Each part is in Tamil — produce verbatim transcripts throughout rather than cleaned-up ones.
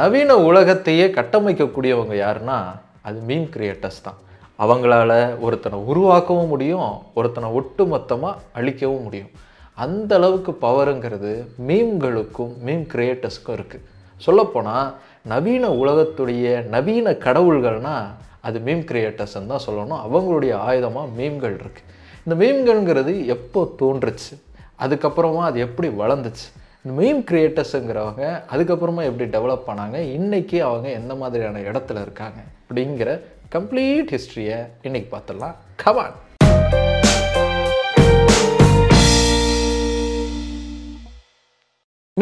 நவீன உலகத்தையே கட்டமைக்கக்கூடியவங்க யாருன்னா அது மீம் கிரியேட்டர்ஸ் தான். அவங்களால ஒருத்தனை உருவாக்கவும் முடியும், ஒருத்தனை ஒட்டுமொத்தமாக அழிக்கவும் முடியும். அந்த அளவுக்கு பவருங்கிறது மீம்களுக்கும் மீம் கிரியேட்டர்ஸ்க்கும் இருக்குது. சொல்லப்போனால் நவீன உலகத்துடைய நவீன கடவுள்கள்னா அது மீம் கிரியேட்டர்ஸ்ன்னு தான் சொல்லணும். அவங்களுடைய ஆயுதமாக மீம்கள் இருக்குது. இந்த மீம்கள்ங்கிறது எப்போ தோன்றுச்சு, அதுக்கப்புறமா அது எப்படி வளர்ந்துச்சு, மீம் கிரியேட்டர்ஸுங்கிறவங்க அதுக்கப்புறமா எப்படி டெவலப் பண்ணாங்க, இன்றைக்கி அவங்க எந்த மாதிரியான இடத்துல இருக்காங்க அப்படிங்கிற கம்ப்ளீட் ஹிஸ்ட்ரியை இன்றைக்கி பார்த்துடலாம். கமான்.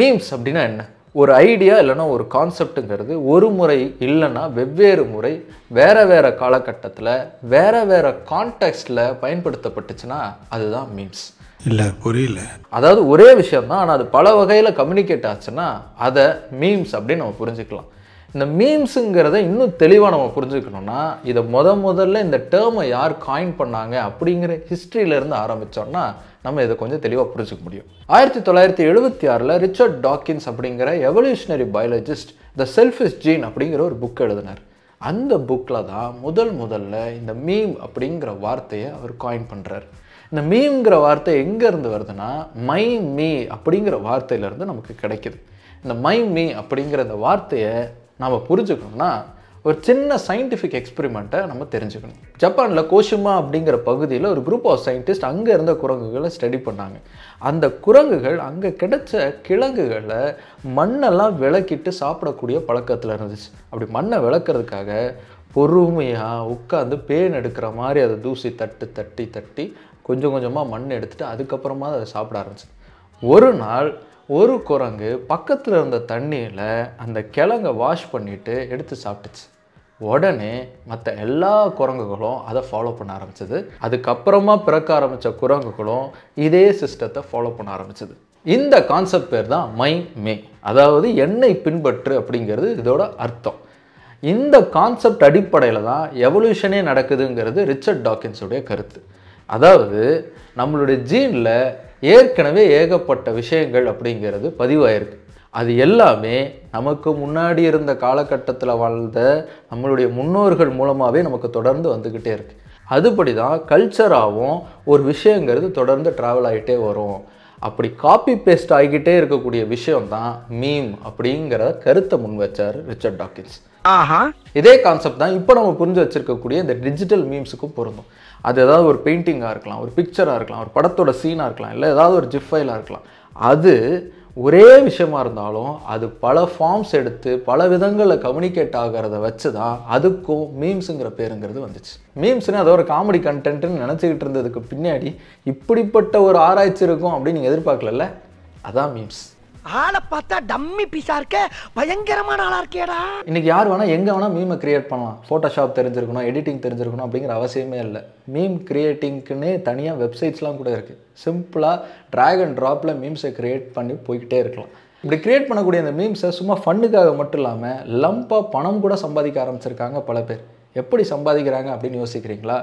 மீம்ஸ் அப்படின்னா என்ன? ஒரு ஐடியா இல்லைன்னா ஒரு கான்செப்டுங்கிறது ஒரு முறை இல்லைன்னா வெவ்வேறு முறை வேறு வேறு காலகட்டத்தில் வேறு வேறு கான்டெக்ஸ்டில் பயன்படுத்தப்பட்டுச்சுன்னா அதுதான் மீம்ஸ். இல்லை புரியல. அதாவது ஒரே விஷயம்தான், ஆனால் அது பல வகையில் கம்யூனிகேட் ஆச்சுன்னா அதை மீம்ஸ் அப்படின்னு நம்ம புரிஞ்சுக்கலாம். இந்த மீம்ஸுங்கிறத இன்னும் தெளிவாக நம்ம புரிஞ்சுக்கணும்னா இதை முத முதல்ல இந்த டேர்மை யார் காயின் பண்ணாங்க அப்படிங்கிற ஹிஸ்ட்ரியிலேருந்து ஆரம்பித்தோம்னா நம்ம இதை கொஞ்சம் தெளிவாக புரிஞ்சுக்க முடியும். ஆயிரத்தி தொள்ளாயிரத்தி எழுபத்தி ஆறில் ரிச்சர்ட் டாக்கின்ஸ் அப்படிங்கிற evolutionary biologist the selfish gene அப்படிங்கிற ஒரு புக் எழுதினார். அந்த புக்கில் தான் முதல் முதல்ல இந்த மீம் அப்படிங்கிற வார்த்தையை அவர் காயின் பண்ணுறார். இந்த மீம்ங்கிற வார்த்தை எங்கேருந்து வருதுன்னா மை மீ அப்படிங்கிற வார்த்தையிலேருந்து நமக்கு கிடைக்கிது. இந்த மை மீ அப்படிங்கிற இந்த வார்த்தையை நம்ம புரிஞ்சுக்கணும்னா ஒரு சின்ன சயின்டிஃபிக் எக்ஸ்பெரிமெண்ட்டை நம்ம தெரிஞ்சுக்கணும். ஜப்பானில் கோஷிமா அப்படிங்கிற பகுதியில் ஒரு குரூப் ஆஃப் சயின்டிஸ்ட் அங்கே இருந்த குரங்குகளை ஸ்டடி பண்ணாங்க. அந்த குரங்குகள் அங்கே கிடைச்ச கிழங்குகளை மண்ணெல்லாம் விளக்கிட்டு சாப்பிடக்கூடிய பழக்கத்தில் இருந்துச்சு. அப்படி மண்ணை விளக்குறதுக்காக பொறுமையாக உட்காந்து பேன் எடுக்கிற மாதிரி அதை தூசி தட்டு தட்டி தட்டி கொஞ்சம் கொஞ்சமாக மண் எடுத்துகிட்டு அதுக்கப்புறமா அதை சாப்பிட ஆரம்பிச்சு. ஒரு நாள் ஒரு குரங்கு பக்கத்தில் இருந்த தண்ணியில் அந்த கிழங்கை வாஷ் பண்ணிவிட்டு எடுத்து சாப்பிட்டுச்சு. உடனே மற்ற எல்லா குரங்குகளும் அதை ஃபாலோ பண்ண ஆரம்பிச்சது. அதுக்கப்புறமா பிறக்க ஆரம்பித்த குரங்குகளும் இதே சிஸ்டத்தை ஃபாலோ பண்ண ஆரம்பிச்சது. இந்த கான்செப்ட் பேர் தான் மை மே, அதாவது என்னை பின்பற்று அப்படிங்கிறது இதோட அர்த்தம். இந்த கான்செப்ட் அடிப்படையில் தான் எவல்யூஷனே நடக்குதுங்கிறது ரிச்சர்ட் டாக்கின்ஸுடைய கருத்து. அதாவது நம்மளுடைய ஜீனில் ஏற்கனவே ஏகப்பட்ட விஷயங்கள் அப்படிங்கிறது பதிவாயிருக்கு. அது எல்லாமே நமக்கு முன்னாடி இருந்த காலகட்டத்தில் வாழ்ந்த நம்மளுடைய முன்னோர்கள் மூலமாகவே நமக்கு தொடர்ந்து வந்துக்கிட்டே இருக்குது. அதுபடி தான் கல்ச்சராகவும் ஒரு விஷயங்கிறது தொடர்ந்து ட்ராவல் ஆகிட்டே வரும். அப்படி காப்பி பேஸ்ட் ஆகிக்கிட்டே இருக்கக்கூடிய விஷயம்தான் மீம் அப்படிங்கிற கருத்தை முன் வச்சார் ரிச்சர்ட் டாக்கின்ஸ். ஆஹா, இதே கான்செப்ட் தான் இப்போ நம்ம புரிஞ்சு வச்சுருக்கக்கூடிய இந்த டிஜிட்டல் மீம்ஸுக்கும் பொருந்தும். அது ஏதாவது ஒரு பெயிண்டிங்காக இருக்கலாம், ஒரு பிக்சராக இருக்கலாம், ஒரு படத்தோட சீனாக இருக்கலாம், இல்லை ஏதாவது ஒரு ஜிப் ஃபைலாக இருக்கலாம். அது ஒரே விஷயமா இருந்தாலும் அது பல ஃபார்ம்ஸ் எடுத்து பல விதங்களில் கம்யூனிகேட் ஆகிறத வச்சு தான் அதுக்கும் மீம்ஸுங்கிற பேருங்கிறது வந்துச்சு. மீம்ஸ்னு அது ஒரு காமெடி கண்டென்ட்டுன்னு நினச்சிக்கிட்டு இருந்ததுக்கு பின்னாடி இப்படிப்பட்ட ஒரு ஆராய்ச்சி இருக்கும் அப்படின்னு நீங்கள் எதிர்பார்க்கல, அதான் மீம்ஸ். ஆளை பார்த்தா டம்மி பீஸா இருக்க, பயங்கரமான ஆளா இருக்கேடா. இன்னைக்கு யார் வேணா எங்க வேணா மீமை கிரியேட் பண்ணலாம். போட்டோஷாப் தெரிஞ்சிருக்கணும், எடிட்டிங் தெரிஞ்சிருக்கணும் அப்படிங்கிற அவசியமே இல்லை. மீம் கிரியேட்டிங்க்குன்னு தனியாக வெப்சைட்ஸ்லாம் கூட இருக்குது. சிம்பிளாக ட்ராக் அண்ட் ட்ராப்பில் மீம்ஸை கிரியேட் பண்ணி போய்கிட்டே இருக்கலாம். இப்படி கிரியேட் பண்ணக்கூடிய இந்த மீம்ஸை சும்மா ஃபண்ணுக்காக மட்டும் இல்லாமல் லம்பாக பணம் கூட சம்பாதிக்க ஆரம்பிச்சிருக்காங்க பல பேர். எப்படி சம்பாதிக்கிறாங்க அப்படின்னு யோசிக்கிறீங்களா?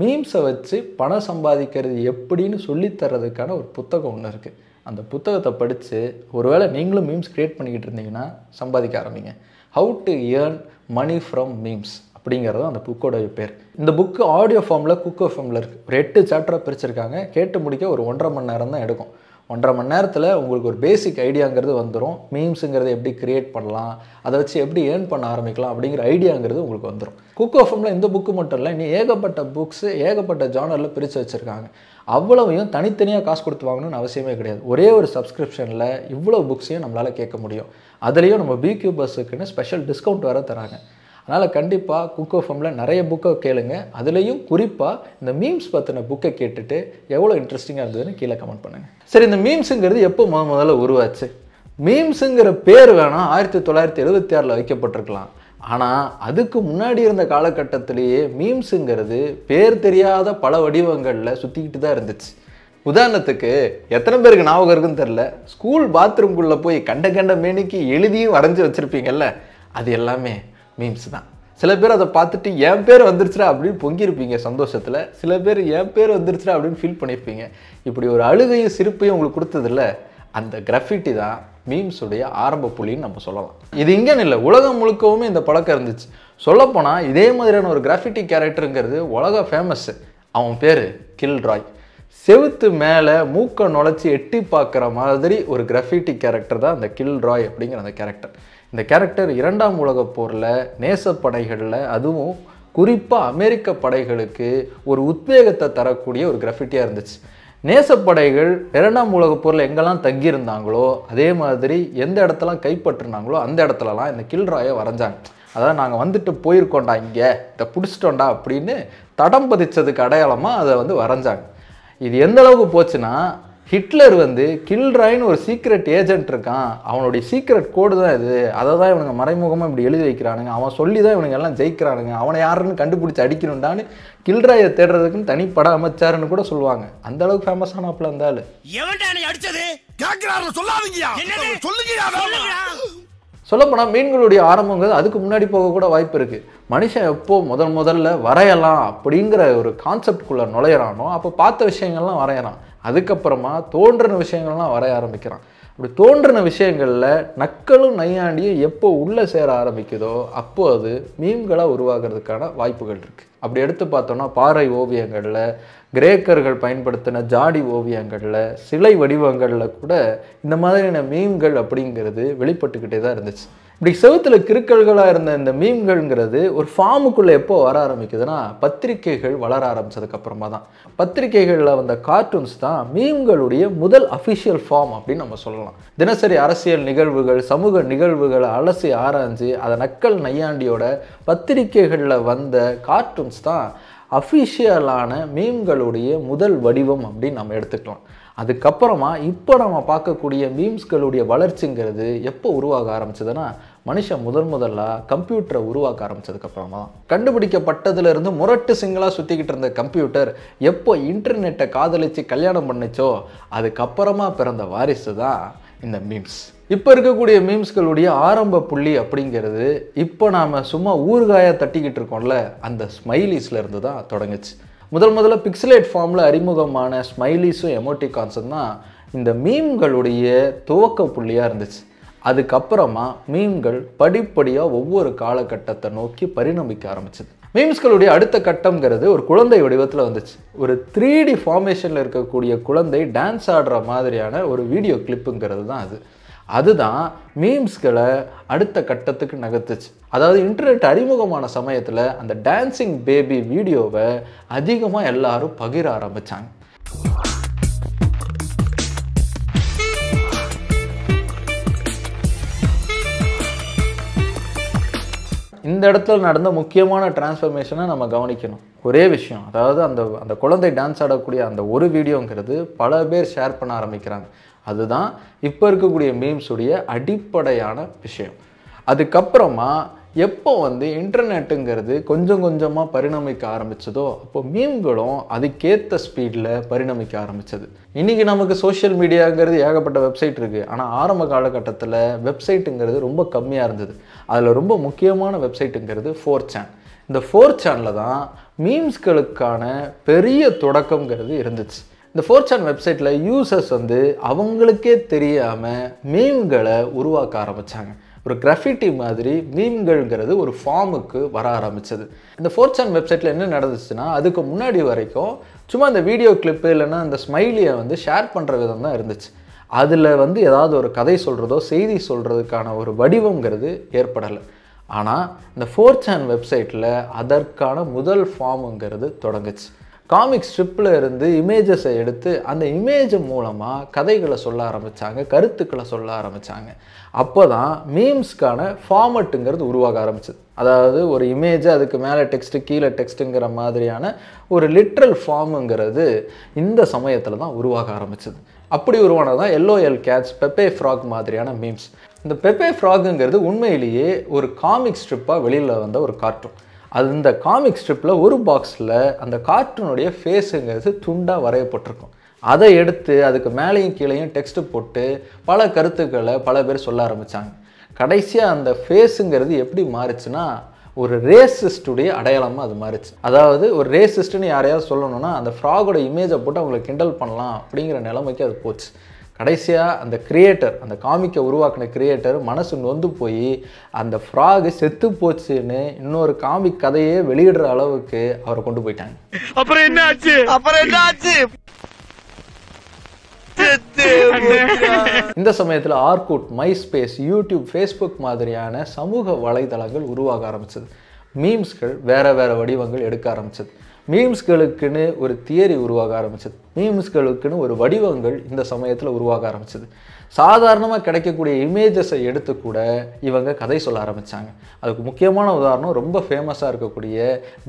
மீம்ஸை வச்சு பணம் சம்பாதிக்கிறது எப்படின்னு சொல்லித்தர்றதுக்கான ஒரு புத்தகம் ஒன்று இருக்குது. அந்த புத்தகத்தை படித்து ஒருவேளை நீங்களும் மீம்ஸ் க்ரியேட் பண்ணிக்கிட்டு இருந்தீங்கன்னா சம்பாதிக்க ஆரம்பிங்க. How to earn money from memes அப்படிங்கிறது அந்த புக்கோட பேர். இந்த புக்கு ஆடியோ ஃபார்மில் குக்கோ ஃபார்மில் இருக்குது. ஒரு எட்டு சாப்டராக பிரிச்சுருக்காங்க. கேட்டு முடிக்க ஒரு ஒன்றரை மணி நேரம் தான் எடுக்கும். ஒன்றரை மணி நேரத்தில் உங்களுக்கு ஒரு பேசிக் ஐடியாங்கிறது வந்துடும். மீம்ஸுங்கிறத எப்படி க்ரியேட் பண்ணலாம், அதை வச்சு எப்படி ஏர்ன் பண்ண ஆரம்பிக்கலாம் அப்படிங்கிற ஐடியாங்கிறது உங்களுக்கு வந்துடும். குக் ஆஃபம்ல இந்த புக்கு மட்டும் இல்லை, இன்னும் ஏகப்பட்ட புக்ஸு ஏகப்பட்ட ஜானரில் பிரித்து வச்சுருக்காங்க. அவ்வளவையும் தனித்தனியாக காசு கொடுத்து வாங்கணும்னு அவசியமே கிடையாது. ஒரே ஒரு சப்ஸ்கிரிப்ஷனில் இவ்வளோ புக்ஸையும் நம்மளால் கேட்க முடியும். அதுலேயும் நம்ம பிக்யூ பஸ்ஸுக்குன்னு ஸ்பெஷல் டிஸ்கவுண்ட் வேறு தராங்க. அதனால் கண்டிப்பாக குக் ஆஃபமில் நிறைய புக்கை கேளுங்க. அதுலேயும் குறிப்பாக இந்த மீம்ஸ் பற்றின புக்கை கேட்டுட்டு எவ்வளோ இன்ட்ரெஸ்டிங்காக இருந்ததுன்னு கீழே கமெண்ட் பண்ணுங்கள். சரி, இந்த மீம்ஸுங்கிறது எப்போ முத முதல்ல உருவாச்சு? மீம்ஸுங்கிற பேர் வேணால் ஆயிரத்தி தொள்ளாயிரத்தி எழுபத்தி ஆறில் வைக்கப்பட்டிருக்கலாம். ஆனால் அதுக்கு முன்னாடி இருந்த காலகட்டத்திலேயே மீம்ஸுங்கிறது பேர் தெரியாத பல வடிவங்களில் சுற்றிக்கிட்டு தான் இருந்துச்சு. உதாரணத்துக்கு, எத்தனை பேருக்கு ஞாபகம் இருக்குன்னு தெரில, ஸ்கூல் பாத்ரூம்குள்ளே போய் கண்ட கண்ட மேனிக்கு எழுதியும் வரைஞ்சி வச்சுருப்பீங்கள்ல, அது எல்லாமே மீம்ஸ் தான். சில பேர் அதை பார்த்துட்டு என் பேர் வந்துருச்சுடா அப்படின்னு பொங்கியிருப்பீங்க சந்தோஷத்தில். சில பேர் என் பேர் வந்துருச்சுடா அப்படின்னு ஃபீல் பண்ணியிருப்பீங்க. இப்படி ஒரு அழுகையும் சிரிப்பையும் உங்களுக்கு கொடுத்ததில்ல, அந்த கிராஃபிட்டி தான் மீம்ஸ் உடைய ஆரம்ப புள்ளின்னு நம்ம சொல்லலாம். இது இங்கேன்னு இல்லை, உலகம் முழுக்கவுமே இந்த பழக்கம் இருந்துச்சு. சொல்லப்போனால் இதே மாதிரியான ஒரு கிராஃபிட்டி கேரக்டருங்கிறது உலக ஃபேமஸ்ஸு. அவன் பேர் கில்ட்ராய். செவுத்து மேலே மூக்க நுழைச்சி எட்டி பார்க்குற மாதிரி ஒரு கிராஃபிட்டி கேரக்டர் தான் அந்த கில்ட்ராய் அப்படிங்கிற அந்த கேரக்டர். இந்த கேரக்டர் இரண்டாம் உலக போரில் நேசப்படைகளில், அதுவும் குறிப்பாக அமெரிக்க படைகளுக்கு ஒரு உத்வேகத்தை தரக்கூடிய ஒரு கிராஃபிட்டியாக இருந்துச்சு. நேசப்படைகள் இரண்டாம் உலக போரில் எங்கெல்லாம் தங்கியிருந்தாங்களோ அதே மாதிரி எந்த இடத்தெல்லாம் கைப்பற்றினாங்களோ அந்த இடத்துலலாம் இந்த கில்ட்ராயை வரைஞ்சாங்க. அதாவது நாங்கள் வந்துட்டு போயிருக்கோண்டா, இங்கே இதை பிடிச்சிட்டோண்டா அப்படின்னு தடம் பதிச்சதுக்கு அடையாளமாக அதை வந்து வரைஞ்சாங்க. இது எந்த அளவுக்கு போச்சுன்னா, ஹிட்லர் வந்து கில்ட்ராய்னு ஒரு சீக்ரெட் ஏஜென்ட் இருக்கான், அவனுடைய சீக்ரெட் கோடு தான் இது, அதை தான் இவனுங்க மறைமுகமாக இப்படி எழுதி வைக்கிறானுங்க, அவன் சொல்லி தான் இவனுங்க எல்லாம் ஜெயிக்கிறானுங்க, அவனை யாருன்னு கண்டுபிடிச்சி அடிக்கணுண்டான்னு கில்ட்ராயை தேடுறதுக்குன்னு தனிப்பட அமைச்சாருன்னு கூட சொல்லுவாங்க. அந்த அளவுக்கு ஃபேமஸான அப்பல இருந்தாலும் சொல்லப்போனால் மீன்களுடைய ஆரம்பங்கிறது அதுக்கு முன்னாடி போகக்கூட வாய்ப்பு இருக்குது. மனுஷன் எப்போது முதல் முதல்ல வரையலாம் அப்படிங்கிற ஒரு கான்செப்டுக்குள்ளே நுழையிறானோ அப்போ பார்த்த விஷயங்கள்லாம் வரையறான், அதுக்கப்புறமா தோன்றின விஷயங்கள்லாம் வரைய ஆரம்பிக்கிறான். அப்படி தோன்றின விஷயங்களில் நக்கலும் நையாண்டியும் எப்போ உள்ளே சேர ஆரம்பிக்குதோ அப்போ அது மீம்களாக உருவாகிறதுக்கான வாய்ப்புகள் இருக்குது. அப்படி எடுத்து பார்த்தோன்னா பாறை ஓவியங்களில், கிரேக்கர்கள் பயன்படுத்தின ஜாடி ஓவியங்களில், சிலை வடிவங்களில் கூட இந்த மாதிரியான மீம்கள் அப்படிங்கிறது வெளிப்பட்டுக்கிட்டே தான் இருந்துச்சு. இப்படி செவுத்தில் கிறுக்கல்களாக இருந்த இந்த மீம்கள்ங்கிறது ஒரு ஃபார்முக்குள்ளே எப்போ வர ஆரம்பிக்குதுன்னா, பத்திரிகைகள் வளர ஆரம்பித்ததுக்கப்புறமா தான். பத்திரிகைகளில் வந்த கார்ட்டூன்ஸ் தான் மீம்களுடைய முதல் அஃபிஷியல் ஃபார்ம் அப்படின்னு நம்ம சொல்லலாம். தினசரி அரசியல் நிகழ்வுகள், சமூக நிகழ்வுகளை அலசி ஆராய்ஞ்சு அதை நக்கல் நையாண்டியோட பத்திரிகைகளில் வந்த கார்ட்டூன்ஸ் தான் அஃபிஷியலான மீம்களுடைய முதல் வடிவம் அப்படின்னு நம்ம எடுத்துக்கலாம். அதுக்கப்புறமா இப்போ நம்ம பார்க்கக்கூடிய மீம்ஸ்களுடைய வளர்ச்சிங்கிறது எப்போ உருவாக ஆரம்பிச்சதுன்னா, மனுஷன் முதன் முதலாக கம்ப்யூட்டரை உருவாக்க ஆரம்பித்ததுக்கப்புறமா தான். கண்டுபிடிக்கப்பட்டதுலேருந்து முரட்டு சிங்களாக சுற்றிக்கிட்டு இருந்த கம்ப்யூட்டர் எப்போ இன்டர்நெட்டை காதலித்து கல்யாணம் பண்ணிச்சோ அதுக்கப்புறமா பிறந்த வாரிசு தான் இந்த மீம்ஸ். இப்போ இருக்கக்கூடிய மீம்ஸ்களுடைய ஆரம்ப புள்ளி அப்படிங்கிறது இப்போ நாம் சும்மா ஊறுகாயாக தட்டிக்கிட்டு இருக்கோம்ல, அந்த ஸ்மைலீஸ்லேருந்து தான் தொடங்குச்சு. முதல் முதல்ல பிக்சலேட் ஃபார்மில் அறிமுகமான ஸ்மைலீஸும் எமோட்டிகான்ஸும் தான் இந்த மீம்களுடைய துவக்க புள்ளியாக இருந்துச்சு. அதுக்கப்புறமா மீம்கள் படிப்படியாக ஒவ்வொரு காலகட்டத்தை நோக்கி பரிணமிக்க ஆரம்பிச்சிது. மீம்ஸ்களுடைய அடுத்த கட்டம்ங்கிறது ஒரு குழந்தை வடிவத்தில் வந்துச்சு. ஒரு த்ரீ டி ஃபார்மேஷனில் இருக்கக்கூடிய குழந்தை டான்ஸ் ஆடுற மாதிரியான ஒரு வீடியோ கிளிப்புங்கிறது தான் அது. அதுதான் மீம்ஸ்களை அடுத்த கட்டத்துக்கு நகர்த்துச்சு. அதாவது இன்டர்நெட் அறிமுகமான சமயத்தில் அந்த டான்சிங் பேபி வீடியோவை அதிகமாக எல்லாரும் பகிர ஆரம்பித்தாங்க. இந்த இடத்துல நடந்த முக்கியமான டிரான்ஸ்ஃபர்மேஷனை நம்ம கவனிக்கணும். ஒரே விஷயம், அதாவது அந்த அந்த குழந்தை டான்ஸ் ஆடக்கூடிய அந்த ஒரு வீடியோங்கிறது பல பேர் ஷேர் பண்ண ஆரம்பிக்கிறாங்க. அதுதான் இப்போ இருக்கக்கூடிய மீம்ஸுடைய அடிப்படையான விஷயம். அதுக்கப்புறமா எப்போ வந்து இன்டர்நெட்டுங்கிறது கொஞ்சம் கொஞ்சமாக பரிணமிக்க ஆரம்பித்ததோ அப்போ மீம்களும் அதுக்கேற்ற ஸ்பீடில் பரிணமிக்க ஆரம்பித்தது. இன்றைக்கி நமக்கு சோஷியல் மீடியாங்கிறது ஏகப்பட்ட வெப்சைட் இருக்குது. ஆனால் ஆரம்ப காலகட்டத்தில் வெப்சைட்டுங்கிறது ரொம்ப கம்மியாக இருந்தது. அதில் ரொம்ப முக்கியமான வெப்சைட்டுங்கிறது ஃபோர் சேன். இந்த ஃபோர் சேனில் தான் மீம்ஸ்களுக்கான பெரிய தொடக்கங்கிறது இருந்துச்சு. இந்த ஃபோர் சேன் வெப்சைட்டில் யூசர்ஸ் வந்து அவங்களுக்கே தெரியாமல் மீம்களை உருவாக்க ஆரம்பித்தாங்க. ஒரு கிராஃபிட்டி மாதிரி மீம்கள்ங்கிறது ஒரு ஃபார்முக்கு வர ஆரம்பித்தது. இந்த ஃபோர் சேன் வெப்சைட்டில் என்ன நடந்துச்சுன்னா, அதுக்கு முன்னாடி வரைக்கும் சும்மா இந்த வீடியோ கிளிப்பு இல்லைன்னா அந்த ஸ்மைலியை வந்து ஷேர் பண்ணுற விதம் தான் இருந்துச்சு. அதில் வந்து ஏதாவது ஒரு கதை சொல்கிறதோ செய்தி சொல்கிறதுக்கான ஒரு வடிவங்கிறது ஏற்படலை. ஆனால் இந்த ஃபோர் சேன் வெப்சைட்டில் அதற்கான முதல் ஃபார்முங்கிறது தொடங்குச்சு. காமிக் ஸ்ட்ரிப்பில் இருந்து இமேஜஸை எடுத்து அந்த இமேஜ் மூலமாக கதைகளை சொல்ல ஆரம்பித்தாங்க, கருத்துக்களை சொல்ல ஆரம்பித்தாங்க. அப்போ தான் மீம்ஸ்க்கான ஃபார்மெட்டுங்கிறது உருவாக ஆரம்பிச்சது. அதாவது ஒரு இமேஜ், அதுக்கு மேலே டெக்ஸ்ட்டு, கீழே டெக்ஸ்ட்டுங்கிற மாதிரியான ஒரு லிட்ரல் ஃபார்முங்கிறது இந்த சமயத்தில் தான் உருவாக ஆரம்பிச்சது. அப்படி உருவானதான் L O L cats, Pepe frog மாதிரியான மீம்ஸ். இந்த பெப்பே ஃப்ராக்குங்கிறது உண்மையிலேயே ஒரு காமிக் ஸ்ட்ரிப்பாக வெளியில் வந்த ஒரு கார்ட்டூன். அது இந்த காமிக் ஸ்ட்ரிப்பில் ஒரு பாக்ஸில் அந்த கார்ட்டூனுடைய ஃபேஸுங்கிறது துண்டாக வரையப்பட்டிருக்கும். அதை எடுத்து அதுக்கு மேலேயும் கீழேயும் டெக்ஸ்ட்டு போட்டு பல கருத்துக்களை பல பேர் சொல்ல ஆரம்பித்தாங்க. கடைசியாக அந்த ஃபேஸுங்கிறது எப்படி மாறிச்சுன்னா, ஒரு ரேசிஸ்டுடைய அடையாளமாக அது மாறிச்சு. அதாவது ஒரு ரேசிஸ்ட்டுன்னு யாரையாவது சொல்லணும்னா அந்த ஃப்ராகோட இமேஜை போட்டு அவங்களை கிண்டல் பண்ணலாம் அப்படிங்கிற நிலைமைக்கு அது போச்சு. கடைசியாக அந்த கிரியேட்டர், அந்த காமிக்கை உருவாக்கின கிரியேட்டர் மனசு நொந்து போய் அந்த ஃப்ராகு செத்து போச்சுன்னு இன்னொரு காமிக் கதையே வெளியிடுற அளவுக்கு அவரை கொண்டு போயிட்டாங்க. அப்புறம் என்ன ஆச்சு? அப்புறம் என்ன ஆச்சு? இந்த சமயத்தில் Orkut, MySpace, YouTube, Facebook மாதிரியான சமூக வலைதளங்கள் உருவாக ஆரம்பிச்சது. மீம்ஸ்கள் வேற வேற வடிவங்கள் எடுக்க ஆரம்பிச்சது. மீம்ஸ்களுக்குன்னு ஒரு தியரி உருவாக ஆரம்பிச்சது. மீம்ஸ்களுக்குன்னு ஒரு வடிவங்கள் இந்த சமயத்தில் உருவாக ஆரம்பிச்சது. சாதாரணமாக கிடைக்கக்கூடிய இமேஜஸை எடுத்து கூட இவங்க கதை சொல்ல ஆரம்பித்தாங்க. அதுக்கு முக்கியமான உதாரணம் ரொம்ப ஃபேமஸாக இருக்கக்கூடிய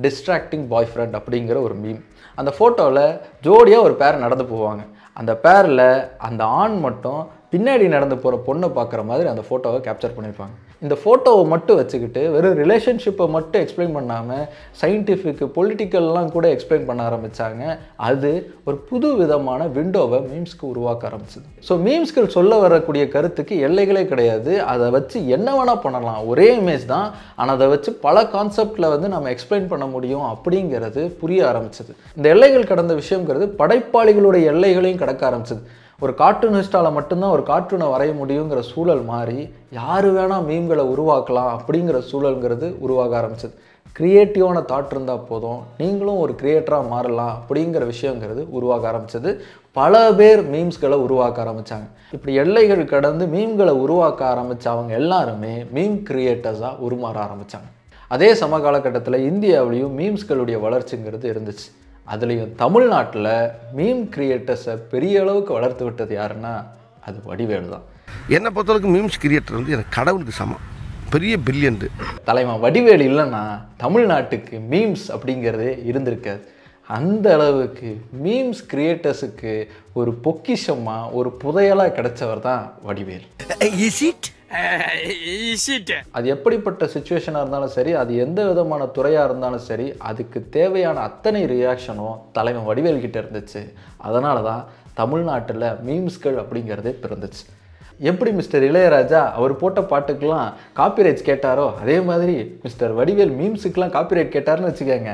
டிஸ்ட்ராக்டிங் பாய் ஃப்ரெண்ட் அப்படிங்கிற ஒரு மீம். அந்த ஃபோட்டோவில் ஜோடியாக ஒரு பேர் நடந்து போவாங்க. அந்த பேரில் அந்த ஆண் மட்டும் பின்னாடி நடந்து போகிற பொண்ணை பார்க்குற மாதிரி அந்த ஃபோட்டோவை கேப்சர் பண்ணியிருப்பாங்க. இந்த ஃபோட்டோவை மட்டும் வச்சுக்கிட்டு வெறும் ரிலேஷன்ஷிப்பை மட்டும் எக்ஸ்பிளைன் பண்ணாமல் சயின்டிஃபிக்கு, பொலிட்டிக்கல்லாம் கூட எக்ஸ்பிளைன் பண்ண ஆரம்பித்தாங்க. அது ஒரு புது விதமான விண்டோவை மீம்ஸ்க்கு உருவாக்க ஆரம்பிச்சிது. ஸோ மீம்ஸ்கள் சொல்ல வரக்கூடிய கருத்துக்கு எல்லைகளே கிடையாது. அதை வச்சு என்ன வேணால் பண்ணலாம். ஒரே இமேஜ் தான், ஆனால் அதை வச்சு பல கான்செப்டில் வந்து நம்ம எக்ஸ்பிளைன் பண்ண முடியும் அப்படிங்கிறது புரிய ஆரம்பிச்சிது. இந்த எல்லைகள் கடந்த விஷயங்கிறது படைப்பாளிகளுடைய எல்லைகளையும் கடக்க ஆரம்பிச்சிது. ஒரு கார்ட்டூனிஸ்டால் மட்டும்தான் ஒரு கார்ட்டூனை வரைய முடியுங்கிற சூழல் மாறி யார் வேணால் மீம்களை உருவாக்கலாம் அப்படிங்கிற சூழல்ங்கிறது உருவாக ஆரம்பிச்சது. க்ரியேட்டிவான தாட் இருந்தால் போதும், நீங்களும் ஒரு க்ரியேட்டராக மாறலாம் அப்படிங்கிற விஷயங்கிறது உருவாக ஆரம்பிச்சது. பல பேர் மீம்ஸ்களை உருவாக்க ஆரம்பித்தாங்க. இப்படி எல்லைகள் கடந்து மீம்களை உருவாக்க ஆரம்பித்தவங்க எல்லாருமே மீம் க்ரியேட்டர்ஸாக உருமாற ஆரம்பித்தாங்க. அதே சம காலகட்டத்தில் இந்தியாவிலையும் மீம்ஸ்களுடைய வளர்ச்சிங்கிறது இருந்துச்சு. அதுலேயும் தமிழ்நாட்டில் மீம் கிரியேட்டர்ஸை பெரிய அளவுக்கு வளர்த்து விட்டது யாருன்னா அது வடிவேலு தான். என்னை பொறுத்தளவுக்கு மீம்ஸ் கிரியேட்டர் வந்து எனக்கு கடவுளுக்கு சமம், பெரிய பில்லியன்ட்டு தலைமா. வடிவேலு இல்லைன்னா தமிழ்நாட்டுக்கு மீம்ஸ் அப்படிங்கிறது இருந்திருக்காது. அந்த அளவுக்கு மீம்ஸ் கிரியேட்டர்ஸுக்கு ஒரு பொக்கிஷமாக, ஒரு புதையலாக கிடைச்சவர் தான் வடிவேலு. அது எப்படிப்பட்ட சிச்சுவேஷனாக இருந்தாலும் சரி, அது எந்த விதமான துறையாக இருந்தாலும் சரி, அதுக்கு தேவையான அத்தனை ரியாக்ஷனும் தலைமை வடிவேல் கிட்ட இருந்துச்சு. அதனால தான் தமிழ்நாட்டில் மீம்ஸ்கள் அப்படிங்கிறதே பிறந்துச்சு. எப்படி மிஸ்டர் இளையராஜா அவர் போட்ட பாட்டுக்கெலாம் காப்பிரைட் கேட்டாரோ அதே மாதிரி மிஸ்டர் வடிவேல் மீம்ஸுக்கெலாம் காப்பிரைட் கேட்டார்னு வச்சுக்கோங்க,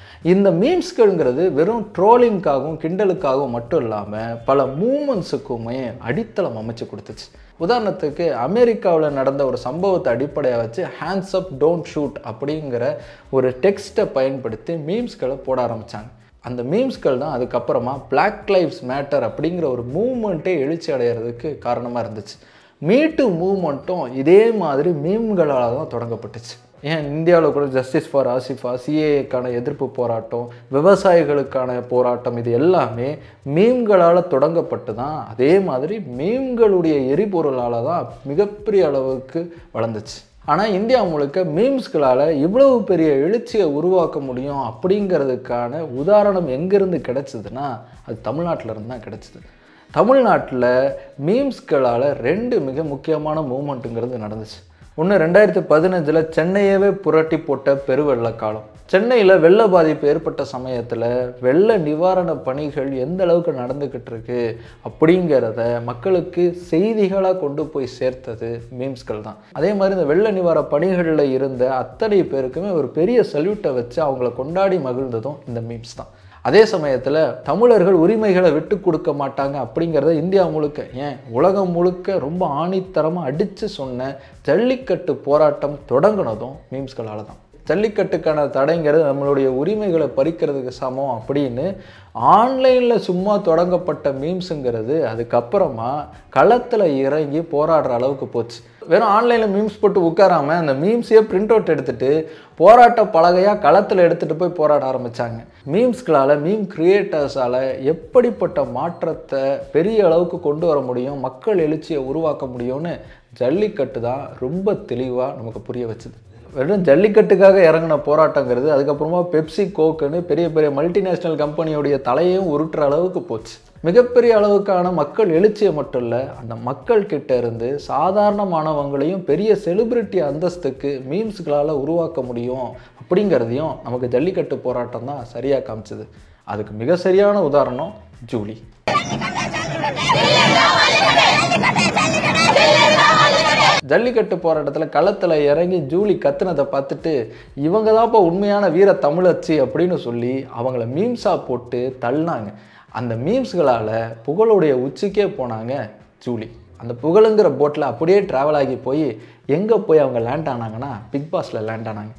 இந்த மீம்ஸ்கள்ங்கிறது வெறும் ட்ரோலிங்காகவும் கிண்டலுக்காகவும் மட்டும் இல்லாமல் பல மூமெண்ட்ஸுக்குமே அடித்தளம் அமைச்சு கொடுத்துச்சு. உதாரணத்துக்கு அமெரிக்காவில் நடந்த ஒரு சம்பவத்தை அடிப்படையாக வச்சு ஹேண்ட்ஸ் அப் டோன்ட் ஷூட் அப்படிங்கிற ஒரு டெக்ஸ்ட்டை பயன்படுத்தி மீம்ஸ்களை போட ஆரம்பித்தாங்க. அந்த மீம்ஸ்கள் தான் அதுக்கப்புறமா பிளாக் லைவ்ஸ் மேட்டர் அப்படிங்கிற ஒரு மூமெண்ட்டே எழுச்சி அடைகிறதுக்கு காரணமாக இருந்துச்சு. மீட்டு மூமெண்ட்டும் இதே மாதிரி மீம்களால் தான் தொடங்கப்பட்டுச்சு. ஏன் இந்தியாவில் கூட ஜஸ்டிஸ் ஃபார் ஆசிஃபா, சிஏஏக்கான எதிர்ப்பு போராட்டம், விவசாயிகளுக்கான போராட்டம், இது எல்லாமே மீம்களால் தொடங்கப்பட்டு தான் அதே மாதிரி மீம்களுடைய எரிபொருளால் தான் மிகப்பெரிய அளவுக்கு வளர்ந்துச்சு. ஆனால் இந்தியா முழுக்க மீம்ஸ்களால் இவ்வளவு பெரிய எழுச்சியை உருவாக்க முடியும் அப்படிங்கிறதுக்கான உதாரணம் எங்கேருந்து கிடச்சிதுன்னா அது தமிழ்நாட்டில் இருந்து தான் கிடச்சிது. தமிழ்நாட்டில் மீம்ஸ்களால் ரெண்டு மிக முக்கியமான மூமெண்ட்டுங்கிறது நடந்துச்சு. ஒன்று, ரெண்டாயிரத்தி பதினஞ்சில் சென்னையவே புரட்டி போட்ட பெருவெள்ள காலம். சென்னையில் வெள்ள பாதிப்பு ஏற்பட்ட சமயத்தில் வெள்ள நிவாரண பணிகள் எந்த அளவுக்கு நடந்துக்கிட்டு இருக்கு அப்படிங்கிறத மக்களுக்கு செய்திகளாக கொண்டு போய் சேர்த்தது மீம்ஸ்கள் தான். அதே மாதிரி இந்த வெள்ள நிவாரண பணிகளில் இருந்த அத்தனை பேருக்குமே ஒரு பெரிய சல்யூட்டை வச்சு அவங்கள கொண்டாடி மகிழ்ந்ததும் இந்த மீம்ஸ் தான். அதே சமயத்தில் தமிழர்கள் உரிமைகளை விட்டு கொடுக்க மாட்டாங்க அப்படிங்கிறத இந்தியா முழுக்க, ஏன் உலகம் முழுக்க ரொம்ப ஆணித்தரமாக அடித்து சொன்ன ஜல்லிக்கட்டு போராட்டம் தொடங்கினதும் மீம்ஸ்களால் தான். ஜல்லிக்கட்டுக்கான தடைங்கிறது நம்மளுடைய உரிமைகளை பறிக்கிறதுக்கு சமம் அப்படின்னு ஆன்லைனில் சும்மா தொடங்கப்பட்ட மீம்ஸுங்கிறது அதுக்கப்புறமா களத்தில் இறங்கி போராடுற அளவுக்கு போச்சு. வெறும் ஆன்லைனில் மீம்ஸ் போட்டு உட்காராமல் அந்த மீம்ஸையே பிரிண்ட் அவுட் எடுத்துகிட்டு போராட்ட பலகையாக களத்தில் எடுத்துகிட்டு போய் போராட ஆரம்பித்தாங்க. மீம்ஸ்களால், மீம் கிரியேட்டர்ஸால் எப்படிப்பட்ட மாற்றத்தை பெரிய அளவுக்கு கொண்டு வர முடியும், மக்கள் எழுச்சியை உருவாக்க முடியும்னு ஜல்லிக்கட்டு தான் ரொம்ப தெளிவாக நமக்கு புரிய வச்சுது. வெறும் ஜல்லிக்கட்டுக்காக இறங்கின போராட்டங்கிறது அதுக்கப்புறமா பெப்சி, கோக்குன்னு பெரிய பெரிய மல்டிநேஷ்னல் கம்பெனியோடைய தலையையும் உருட்டுற அளவுக்கு போச்சு. மிகப்பெரிய அளவுக்கான மக்கள் எழுச்சியை மட்டும் இல்லை, அந்த மக்கள் கிட்ட இருந்து சாதாரணமானவங்களையும் பெரிய செலிபிரிட்டி அந்தஸ்துக்கு மீம்ஸ்களால் உருவாக்க முடியும் அப்படிங்கிறதையும் நமக்கு ஜல்லிக்கட்டு போராட்டம் தான் சரியாக காமிச்சது. அதுக்கு மிக சரியான உதாரணம் ஜூலி. ஜல்லிக்கட்டு போராட்டத்தில் களத்தில் இறங்கி ஜூலி கத்துனதை பார்த்துட்டு இவங்க தான்ப்பா உண்மையான வீர தமிழச்சி அப்படின்னு சொல்லி அவங்கள மீம்ஸாக போட்டு தள்ளினாங்க. அந்த மீம்ஸ்களால் புகழுடைய உச்சிக்கே போனாங்க ஜூலி. அந்த புகழுங்கிற போட்டில் அப்படியே ட்ராவல் ஆகி போய் எங்கே போய் அவங்க லேண்ட் ஆனாங்கன்னா பிக் பாஸில் லேண்ட் ஆனாங்க.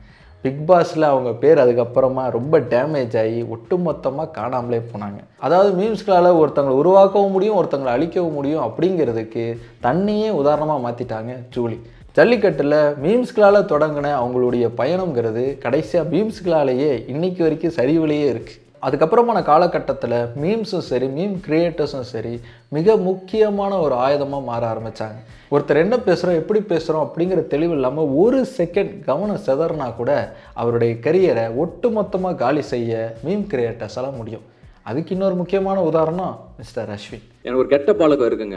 பிக் பாஸில் அவங்க பேர் அதுக்கப்புறமா ரொம்ப டேமேஜ் ஆகி ஒட்டு மொத்தமாக காணாமலே போனாங்க. அதாவது மீம்ஸ்களால் ஒருத்தங்களை உருவாக்கவும் முடியும், ஒருத்தங்களை அழிக்கவும் முடியும் அப்படிங்கிறதுக்கு தண்ணியே உதாரணமாக மாற்றிட்டாங்க ஜூலி. ஜல்லிக்கட்டில் மீம்ஸ்களால் தொடங்கின அவங்களுடைய பயணங்கிறது கடைசியாக மீம்ஸ்களாலேயே இன்றைக்கி வரைக்கும் சரிவிலேயே இருக்குது. அதுக்கப்புறமான காலகட்டத்தில் மீம்ஸும் சரி மீம் கிரியேட்டர்ஸும் சரி மிக முக்கியமான ஒரு ஆயுதமாக மாற ஆரம்பித்தாங்க. ஒருத்தர் என்ன பேசுகிறோம் எப்படி பேசுகிறோம் அப்படிங்கிற தெளிவு இல்லாமல் ஒரு செகண்ட் கவனம் செதறினா கூட அவருடைய கரியரை ஒட்டு மொத்தமாக காலி செய்ய மீம் கிரியேட்டர்ஸால் முடியும். அதுக்கு இன்னொரு முக்கியமான உதாரணம் மிஸ்டர் அஸ்வின். எனக்கு ஒரு கெட்ட பழக்கம் இருக்குங்க,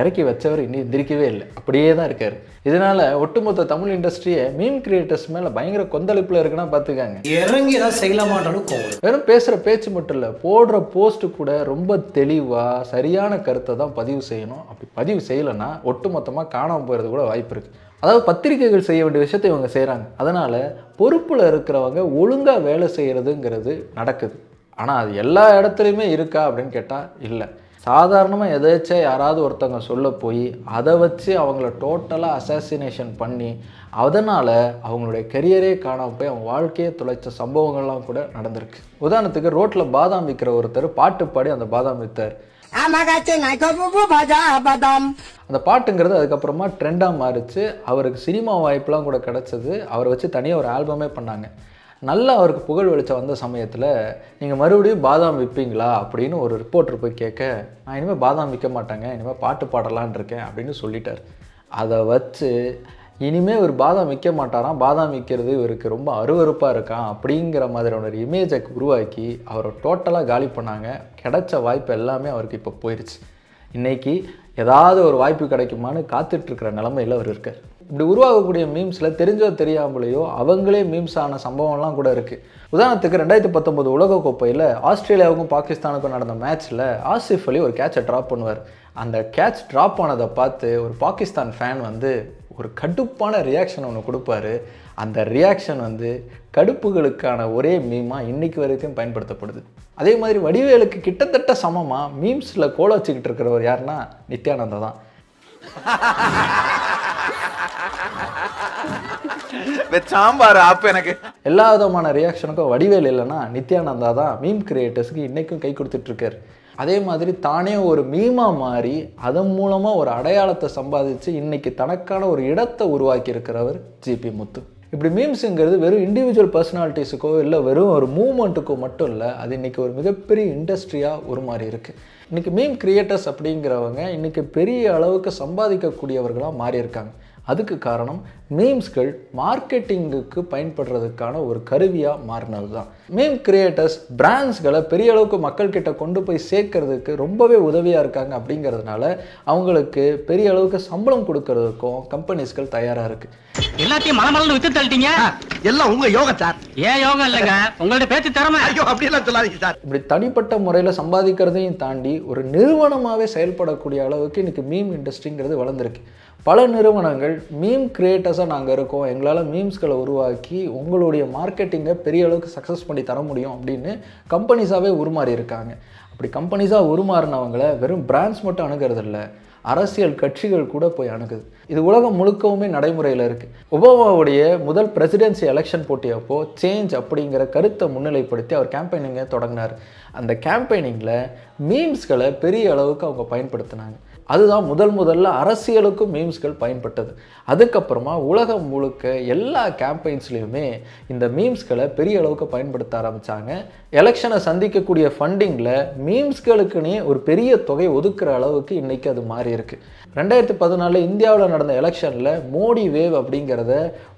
இறக்கி வச்சவர் இன்னும் எந்திரிக்கவே இல்லை, அப்படியே தான் இருக்கார். இதனால் ஒட்டுமொத்த தமிழ் இண்டஸ்ட்ரியை மீம் கிரியேட்டர்ஸ் மேலே பயங்கர கொந்தளிப்பில் இருக்குன்னா பார்த்துக்காங்க. இறங்கி ஏதாவது செய்யலாமான்னு கோவம். வெறும் பேசுகிற பேச்சு மட்டும் இல்லை, போடுற போஸ்ட்டு கூட ரொம்ப தெளிவாக சரியான கருத்தை தான் பதிவு செய்யணும். அப்படி பதிவு செய்யலைன்னா ஒட்டுமொத்தமாக காணாமல் போகிறது கூட வாய்ப்பு இருக்குது. அதாவது பத்திரிகைகள் செய்ய வேண்டிய விஷயத்தை இவங்க செய்கிறாங்க. அதனால் பொறுப்பில் இருக்கிறவங்க ஒழுங்காக வேலை செய்கிறதுங்கிறது நடக்குது. ஆனால் அது எல்லா இடத்துலையுமே இருக்கா அப்படின்னு கேட்டால் இல்லை. சாதாரணமாக எதாச்சும் யாராவது ஒருத்தவங்க சொல்ல போய் அதை வச்சு அவங்கள டோட்டலாக அசாசினேஷன் பண்ணி அதனால் அவங்களுடைய கரியரே காணாமல் போய் அவங்க வாழ்க்கையை தொலைச்ச சம்பவங்கள்லாம் கூட நடந்திருக்கு. உதாரணத்துக்கு ரோட்டில் பாதாம் விற்கிற ஒருத்தர் பாட்டு பாடி அந்த பாதாம் விற்றார். அந்த பாட்டுங்கிறது அதுக்கப்புறமா ட்ரெண்டாக மாறிச்சு. அவருக்கு சினிமா வாய்ப்புலாம் கூட கிடச்சது. அவரை வச்சு தனியாக ஒரு ஆல்பமே பண்ணாங்க. நல்லா அவருக்கு புகழ் வெளிச்சம் வந்த சமயத்தில் நீங்கள் மறுபடியும் பாதாம் விற்பீங்களா அப்படின்னு ஒரு ரிப்போர்ட்டர் போய் கேட்க, நான் இனிமேல் பாதாம் விற்க மாட்டேங்க, இனிமேல் பாட்டு பாடலான் இருக்கேன் அப்படின்னு சொல்லிட்டார். அதை வச்சு இனிமேல் ஒரு பாதாம் விற்க மாட்டாராம், பாதாம் விற்கிறது இவருக்கு ரொம்ப அருவருப்பாக இருக்கான் அப்படிங்கிற மாதிரியான ஒரு இமேஜை உருவாக்கி அவரை டோட்டலாக காலி பண்ணாங்க. கிடைச்ச வாய்ப்பு எல்லாமே அவருக்கு இப்போ போயிடுச்சு. இன்றைக்கி ஏதாவது ஒரு வாய்ப்பு கிடைக்குமான்னு காத்துட்ருக்கிற நிலமையில் அவர் இருக்கார். இப்படி உருவாகக்கூடிய மீம்ஸில் தெரிஞ்சோ தெரியாமலையோ அவங்களே மீம்ஸ் ஆன சம்பவம்லாம் கூட இருக்குது. உதாரணத்துக்கு ரெண்டாயிரத்தி பத்தொம்போது உலகக்கோப்பையில் ஆஸ்திரேலியாவுக்கும் பாகிஸ்தானுக்கும் நடந்த மேட்ச்சில் ஆசிஃப் அலி ஒரு கேட்சை ட்ராப் பண்ணுவார். அந்த கேட்ச் ட்ராப் ஆனதை பார்த்து ஒரு பாகிஸ்தான் ஃபேன் வந்து ஒரு கடுப்பான ரியாக்ஷன் ஒன்று கொடுப்பாரு. அந்த ரியாக்ஷன் வந்து கடுப்புகளுக்கான ஒரே மீமாக இன்றைக்கு வரைக்கும் பயன்படுத்தப்படுது. அதே மாதிரி வடிவேலுக்கு கிட்டத்தட்ட சமமாக மீம்ஸில் கோல வச்சுக்கிட்டு இருக்கிறவர் யாருன்னா நித்யானந்தா தான். எல்லா விதமான ரியாக்ஷனுக்கும் வடிவேல் இல்லைன்னா நித்யானந்தா தான் மீம் கிரியேட்டர்ஸ்க்கு இன்னைக்கும் கை கொடுத்துட்டு இருக்காரு. அதே மாதிரி தானே ஒரு மீமா மாறி அதன் மூலமாக ஒரு அடையாளத்தை சம்பாதிச்சு இன்னைக்கு தனக்கான ஒரு இடத்தை உருவாக்கி இருக்கிறவர் ஜிபி முத்து. இப்படி மீம்ஸுங்கிறது வெறும் இண்டிவிஜுவல் பர்சனாலிட்டிஸுக்கோ இல்லை வெறும் ஒரு மூவ்மெண்ட்டுக்கோ மட்டும் இல்லை, அது இன்றைக்கி ஒரு மிகப்பெரிய இண்டஸ்ட்ரியாக ஒரு மாதிரி இருக்குது. இன்றைக்கி மீம் கிரியேட்டர்ஸ் அப்படிங்கிறவங்க இன்றைக்கி பெரிய அளவுக்கு சம்பாதிக்கக்கூடியவர்களாக மாறியிருக்காங்க. அதுக்கு காரணம் மீம்ஸ்கள் மார்க்கெட்டிங்குக்கு பயன்படுறதுக்கான ஒரு கருவியாக மாறினது தான். மீம் கிரியேட்டர்ஸ் பிராண்ட்ஸ்களை பெரிய அளவுக்கு மக்கள்கிட்ட கொண்டு போய் சேர்க்கறதுக்கு ரொம்பவே உதவியாக இருக்காங்க. அப்படிங்கிறதுனால அவங்களுக்கு பெரிய அளவுக்கு சம்பளம் கொடுக்கறதுக்கும் கம்பெனிஸ்கள் தயாராக இருக்குது. எல்லாத்தையும் மலமலன்னு வித்து தள்ளிட்டீங்க, எல்லாம் உங்கள் யோகம் சார். ஏன் யோகம் இல்லைங்க, உங்கள்ட்ட பேச்சு திறமை. ஐயோ அப்படிலாம் சொல்லாதீங்க சார். இப்படி தனிப்பட்ட முறையில் சம்பாதிக்கிறதையும் தாண்டி ஒரு நிறுவனமாகவே செயல்படக்கூடிய அளவுக்கு இன்றைக்கி மீம் இண்டஸ்ட்ரிங்கிறது வளர்ந்துருக்கு. பல நிறுவனங்கள் மீம் கிரியேட்டர்ஸாக நாங்கள் இருக்கோம், எங்களால் மீம்ஸ்களை உருவாக்கி உங்களுடைய மார்க்கெட்டிங்கை பெரிய அளவுக்கு சக்ஸஸ் பண்ணி தர முடியும் அப்படின்னு கம்பெனிஸாகவே உருமாறி இருக்காங்க. அப்படி கம்பெனிஸாக உருமாறினவங்களை வெறும் பிராண்ட்ஸ் மட்டும் அணுகிறதில்ல, அரசியல் கட்சிகள் கூட போய் அணுகுது. இது உலகம் முழுக்கவுமே நடைமுறையில் இருக்குது. ஒபாமாவுடைய முதல் பிரசிடென்சி எலெக்ஷன் போட்டியப்போ சேஞ்ச் அப்படிங்கிற கருத்தை முன்னிலைப்படுத்தி அவர் கேம்பெயினிங்கை தொடங்கினார். அந்த கேம்பெயினிங்கில் மீம்ஸ்களை பெரிய அளவுக்கு அவங்க பயன்படுத்தினாங்க. அதுதான் முதல் முதல்ல அரசியலுக்கும் மீம்ஸ்கள் பயன்பட்டது. அதுக்கப்புறமா உலகம் முழுக்க எல்லா கேம்பெயின்ஸ்லையுமே இந்த மீம்ஸ்களை பெரிய அளவுக்கு பயன்படுத்த ஆரம்பித்தாங்க. எலெக்ஷனை சந்திக்கக்கூடிய ஃபண்டிங்கில் மீம்ஸ்களுக்குன்னே ஒரு பெரிய தொகை ஒதுக்குற அளவுக்கு இன்றைக்கி அது மாறி இருக்குது. ரெண்டாயிரத்தி பதினாலில் இந்தியாவில் நடந்த எலெக்ஷனில் மோடி வேவ் அப்படிங்கிறத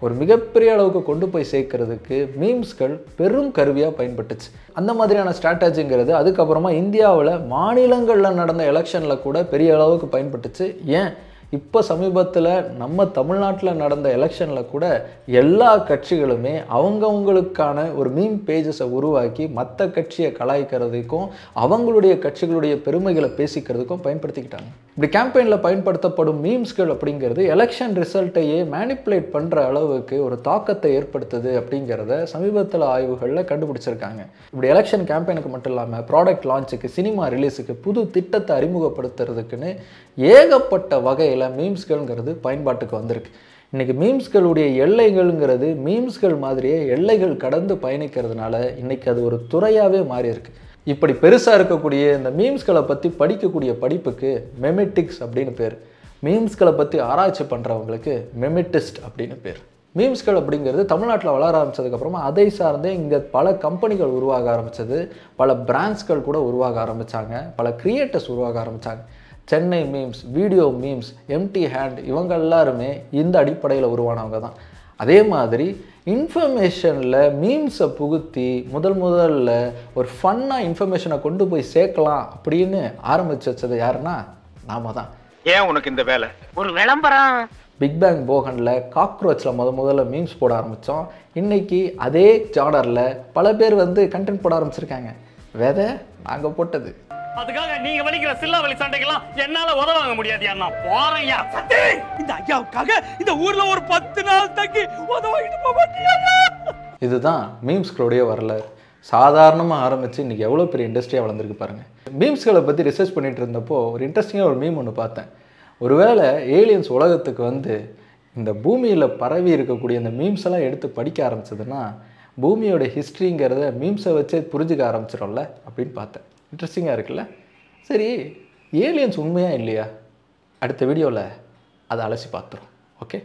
ஒரு மிகப்பெரிய அளவுக்கு கொண்டு போய் சேர்க்கறதுக்கு மீம்ஸ்கள் பெரும் கருவியாக பயன்பட்டுச்சு. அந்த மாதிரியான ஸ்ட்ராட்டஜிங்கிறது அதுக்கப்புறமா இந்தியாவில் மாநிலங்களில் நடந்த எலெக்ஷனில் கூட பெரிய அளவுக்கு பயன்பட்டுச்சு. ஏன் இப்போ சமீபத்தில் நம்ம தமிழ்நாட்டில் நடந்த எலெக்ஷனில் கூட எல்லா கட்சிகளுமே அவங்கவுங்களுக்கான ஒரு மீம் பேஜஸை உருவாக்கி மற்ற கட்சியை கலாய்க்கிறதுக்கும் அவங்களுடைய கட்சிகளுடைய பெருமைகளை பேசிக்கிறதுக்கும் பயன்படுத்திக்கிட்டாங்க. இப்படி கேம்பெயினில் பயன்படுத்தப்படும் மீம்ஸ்கள் அப்படிங்கிறது எலெக்ஷன் ரிசல்ட்டையே மேனிப்புலேட் பண்ணுற அளவுக்கு ஒரு தாக்கத்தை ஏற்படுத்துது அப்படிங்கிறத சமீபத்தில் ஆய்வுகளில் கண்டுபிடிச்சிருக்காங்க. இப்படி எலெக்ஷன் கேம்பெயினுக்கு மட்டும் இல்லாமல் ப்ராடக்ட் லான்ச்சுக்கு, சினிமா ரிலீஸுக்கு, புது திட்டத்தை அறிமுகப்படுத்துறதுக்குன்னு ஏகப்பட்ட வகையில் மீம்ஸ்கள்ங்கிறது பயன்பாட்டுக்கு வந்திருக்கு. இன்றைக்கி மீம்ஸ்களுடைய எல்லைகள்ங்கிறது மீம்ஸ்கள் மாதிரியே எல்லைகள் கடந்து பயணிக்கிறதுனால இன்றைக்கி அது ஒரு துறையாகவே மாறி இருக்கு. இப்படி பெருசாக இருக்கக்கூடிய இந்த மீம்ஸ்களை பற்றி படிக்கக்கூடிய படிப்புக்கு மெமெட்டிக்ஸ் அப்படின்னு பேர். மீம்ஸ்களை பற்றி ஆராய்ச்சி பண்ணுறவங்களுக்கு மெமெட்டிஸ்ட் அப்படின்னு பேர். மீம்ஸ்கள் அப்படிங்கிறது தமிழ்நாட்டில் வளர ஆரம்பித்ததுக்கப்புறமா அதை சார்ந்தே இங்கே பல கம்பெனிகள் உருவாக ஆரம்பித்தது. பல பிராண்ட்ஸ்கள் கூட உருவாக ஆரம்பித்தாங்க. பல கிரியேட்டர்ஸ் உருவாக ஆரம்பித்தாங்க. Chennai memes, video memes, empty hand, இவங்க எல்லாருமே இந்த அடிப்படையில் உருவானவங்க தான். அதே மாதிரி இன்ஃபர்மேஷனில் மீம்ஸை புகுத்தி முதல் முதல்ல ஒரு ஃபன்னாக இன்ஃபர்மேஷனை கொண்டு போய் சேர்க்கலாம் அப்படின்னு ஆரம்பித்து வச்சது யாருன்னா நாம தான். ஏன் உனக்கு இந்த வேலை, ஒரு விளம்பரம். பிக் பேங் போகனில் காக்ரோச்சில் முத முதல்ல மீம்ஸ் போட ஆரம்பித்தோம். இன்றைக்கி அதே ஜானரில் பல பேர் வந்து கண்டென்ட் போட ஆரம்பிச்சிருக்காங்க. விதை நாங்கள் போட்டது. அதுக்காக நீங்க வலிக்கிற சில்லா வலி சண்டைக்கெல்லாம் என்னால உதவாங்க முடியாது. இந்த ஊர்ல ஒரு பத்து நாள் தங்கி இதுதான் மீம்ஸ்களுடைய வரலாறு. சாதாரணமாக ஆரம்பித்து இன்னைக்கு எவ்வளோ பெரிய இண்டஸ்ட்ரியாக வளர்ந்துருக்கு பாருங்க. மீம்ஸ்களை பற்றி ரிசர்ச் பண்ணிட்டு இருந்தப்போ ஒரு இன்ட்ரெஸ்டிங்காக ஒரு மீம் ஒன்று பார்த்தேன். ஒருவேளை ஏலியன்ஸ் உலகத்துக்கு வந்து இந்த பூமியில் பரவி இருக்கக்கூடிய இந்த மீம்ஸ் எல்லாம் எடுத்து படிக்க ஆரம்பிச்சதுன்னா பூமியோட ஹிஸ்ட்ரிங்கிறத மீம்ஸை வச்சே புரிஞ்சுக்க ஆரம்பிச்சிடும்ல அப்படின்னு பார்த்தேன். இன்ட்ரெஸ்டிங்காக இருக்குல்ல? சரி, ஏலியன்ஸ் உண்மையாக இல்லையா? அடுத்த வீடியோவில் அதை அலசி பார்த்துரும். ஓகே.